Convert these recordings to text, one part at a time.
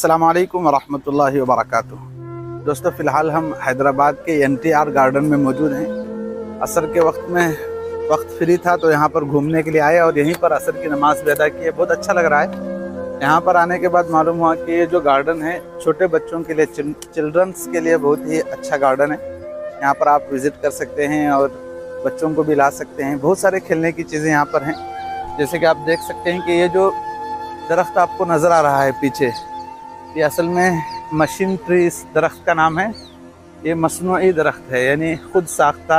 अस्सलाम वालेकुम रहमतुल्लाहि व बरकातहू। दोस्तों, फ़िलहाल हम हैदराबाद के NTR गार्डन में मौजूद हैं। असर के वक्त में वक्त फ्री था तो यहाँ पर घूमने के लिए आए और यहीं पर असर की नमाज़ भी अदा की है। बहुत अच्छा लग रहा है। यहाँ पर आने के बाद मालूम हुआ कि ये जो गार्डन है छोटे बच्चों के लिए, चिल्ड्रंस के लिए बहुत ही अच्छा गार्डन है। यहाँ पर आप विज़िट कर सकते हैं और बच्चों को भी ला सकते हैं। बहुत सारे खेलने की चीज़ें यहाँ पर हैं। जैसे कि आप देख सकते हैं कि ये जो दरख्त आपको नज़र आ रहा है पीछे, ये असल में मशीन ट्री इस दरख्त का नाम है। ये मसनूई दरख्त है, यानी ख़ुद साख्ता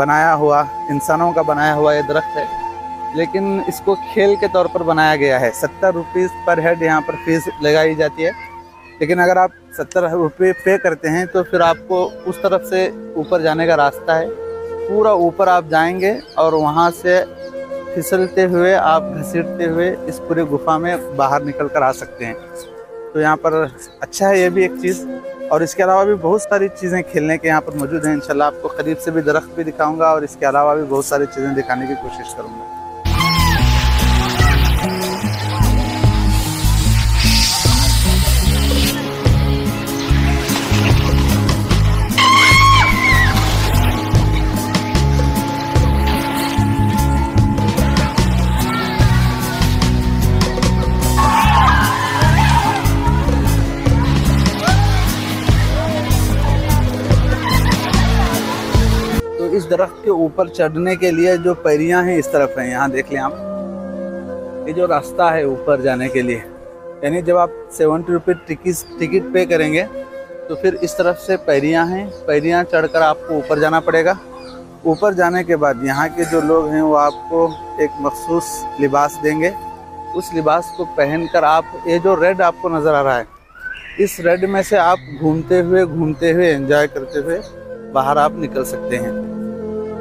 बनाया हुआ, इंसानों का बनाया हुआ ये दरख्त है, लेकिन इसको खेल के तौर पर बनाया गया है। 70 रुपीज़ पर हेड यहाँ पर फीस लगाई जाती है, लेकिन अगर आप 70 रुपये पे करते हैं तो फिर आपको उस तरफ से ऊपर जाने का रास्ता है। पूरा ऊपर आप जाएंगे और वहाँ से फिसलते हुए, आप घसीटते हुए इस पूरे गुफा में बाहर निकल कर आ सकते हैं। तो यहाँ पर अच्छा है, ये भी एक चीज़। और इसके अलावा भी बहुत सारी चीज़ें खेलने के यहाँ पर मौजूद हैं। इंशाल्लाह आपको क़रीब से भी दरख्त भी दिखाऊँगा और इसके अलावा भी बहुत सारी चीज़ें दिखाने की कोशिश करूँगा। इस दरख्त के ऊपर चढ़ने के लिए जो पैरियां हैं इस तरफ हैं। यहाँ देख लें आप, ये जो रास्ता है ऊपर जाने के लिए, यानी जब आप 70 रुपये टिकट पे करेंगे तो फिर इस तरफ से पैरियां हैं। पैरियां चढ़कर आपको ऊपर जाना पड़ेगा। ऊपर जाने के बाद यहाँ के जो लोग हैं वो आपको एक मखसूस लिबास देंगे। उस लिबास को पहन कर आप, ये जो रेड आपको नज़र आ रहा है, इस रेड में से आप घूमते हुए एंजॉय करते हुए बाहर आप निकल सकते हैं।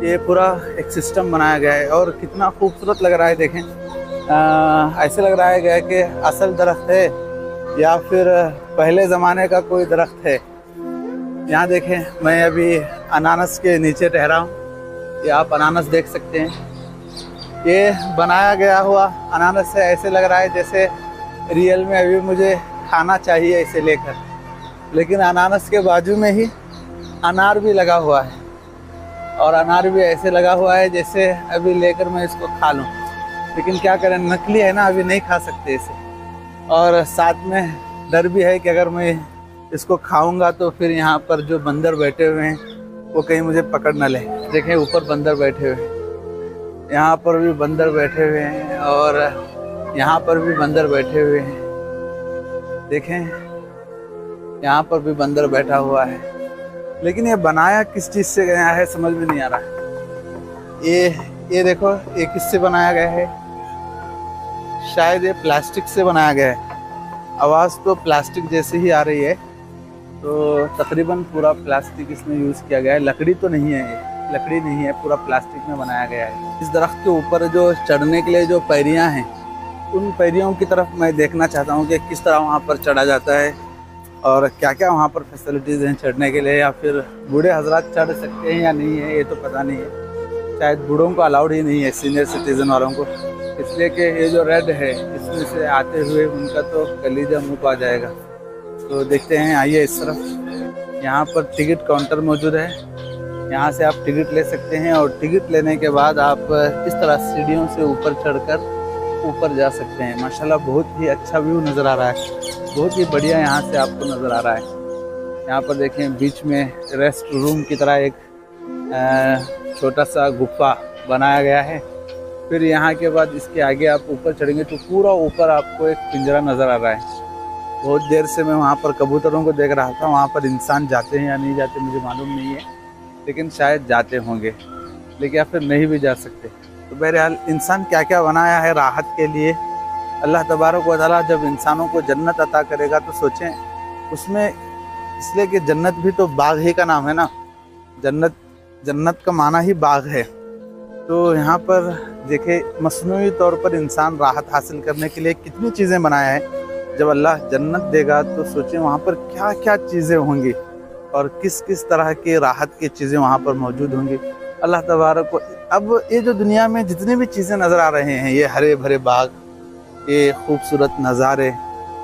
ये पूरा एक सिस्टम बनाया गया है और कितना खूबसूरत लग रहा है। देखें, ऐसे लग रहा है गया कि असल दरख्त है या फिर पहले ज़माने का कोई दरख्त है। यहाँ देखें, मैं अभी अनानास के नीचे ठहरा हूँ। ये आप अनानास देख सकते हैं, ये बनाया गया हुआ अनानास है। ऐसे लग रहा है जैसे रियल में अभी मुझे खाना चाहिए इसे लेकर, लेकिन अनानास के बाजू में ही अनार भी लगा हुआ है और अनार भी ऐसे लगा हुआ है जैसे अभी लेकर मैं इसको खा लूँ। लेकिन क्या करें, नकली है ना, अभी नहीं खा सकते इसे। और साथ में डर भी है कि अगर मैं इसको खाऊंगा तो फिर यहाँ पर जो बंदर बैठे हुए हैं वो कहीं मुझे पकड़ न ले। देखें, ऊपर बंदर बैठे हुए हैं, यहाँ पर भी बंदर बैठे हुए हैं और यहाँ पर भी बंदर बैठे हुए हैं। देखें, यहाँ पर भी बंदर बैठा हुआ है, लेकिन ये बनाया किस चीज़ से गया है समझ में नहीं आ रहा है। ये देखो, ये किससे बनाया गया है? शायद ये प्लास्टिक से बनाया गया है। आवाज़ तो प्लास्टिक जैसे ही आ रही है, तो तकरीबन पूरा प्लास्टिक इसमें यूज़ किया गया है। लकड़ी तो नहीं है, ये लकड़ी नहीं है, पूरा प्लास्टिक में बनाया गया है। इस दरख्त के ऊपर जो चढ़ने के लिए जो पैरियाँ हैं, उन पैरियों की तरफ मैं देखना चाहता हूँ कि किस तरह वहाँ पर चढ़ा जाता है और क्या क्या वहाँ पर फैसिलिटीज़ हैं चढ़ने के लिए, या फिर बूढ़े हजरात चढ़ सकते हैं या नहीं है ये तो पता नहीं है। शायद बूढ़ों को अलाउड ही नहीं है, सीनियर सिटीज़न वालों को, इसलिए कि ये जो रेड है इसमें से आते हुए उनका तो कलीजा मुँह को आ जाएगा। तो देखते हैं, आइए इस तरफ। यहाँ पर टिकट काउंटर मौजूद है, यहाँ से आप टिकट ले सकते हैं और टिकट लेने के बाद आप इस तरह सीढ़ियों से ऊपर चढ़कर ऊपर जा सकते हैं। माशाल्लाह बहुत ही अच्छा व्यू नज़र आ रहा है, बहुत ही बढ़िया यहाँ से आपको नज़र आ रहा है। यहाँ पर देखें, बीच में रेस्ट रूम की तरह एक छोटा सा गुफा बनाया गया है। फिर यहाँ के बाद इसके आगे आप ऊपर चढ़ेंगे तो पूरा ऊपर आपको एक पिंजरा नज़र आ रहा है। बहुत देर से मैं वहाँ पर कबूतरों को देख रहा था। वहाँ पर इंसान जाते हैं या नहीं जाते मुझे मालूम नहीं है, लेकिन शायद जाते होंगे, लेकिन या फिर नहीं भी जा सकते। तो बहरहाल इंसान क्या क्या बनाया है राहत के लिए। अल्लाह तबारक व तआला जब इंसानों को जन्नत अता करेगा तो सोचें उसमें, इसलिए कि जन्नत भी तो बाग ही का नाम है ना। जन्नत का माना ही बाग है। तो यहाँ पर देखे, मसनूई तौर पर इंसान राहत हासिल करने के लिए कितनी चीज़ें बनाया है। जब अल्लाह जन्नत देगा तो सोचें वहाँ पर क्या क्या चीज़ें होंगी और किस किस तरह की राहत की चीज़ें वहाँ पर मौजूद होंगी। अल्लाह तबारक को, अब ये जो दुनिया में जितनी भी चीज़ें नज़र आ रहे हैं, ये हरे भरे बाग, ये खूबसूरत नज़ारे,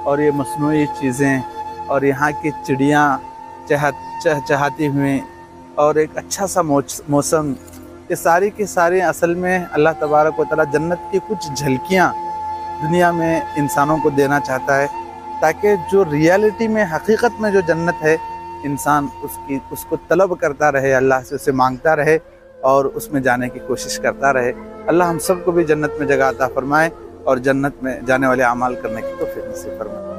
और ये मसनूई चीज़ें और यहाँ की चिड़ियाँ चहचहाती हुई और एक अच्छा सा मौसम, ये सारी की सारी असल में अल्लाह तबारक व तआला जन्नत की कुछ झलकियाँ दुनिया में इंसानों को देना चाहता है ताकि जो रियलिटी में, हकीकत में जो जन्नत है इंसान उसको तलब करता रहे, अल्लाह से उसे मांगता रहे और उसमें जाने की कोशिश करता रहे। अल्लाह हम सबको भी जन्नत में जगह अता फरमाए और जन्नत में जाने वाले अमाल करने की तौफीक नसीब फरमाए।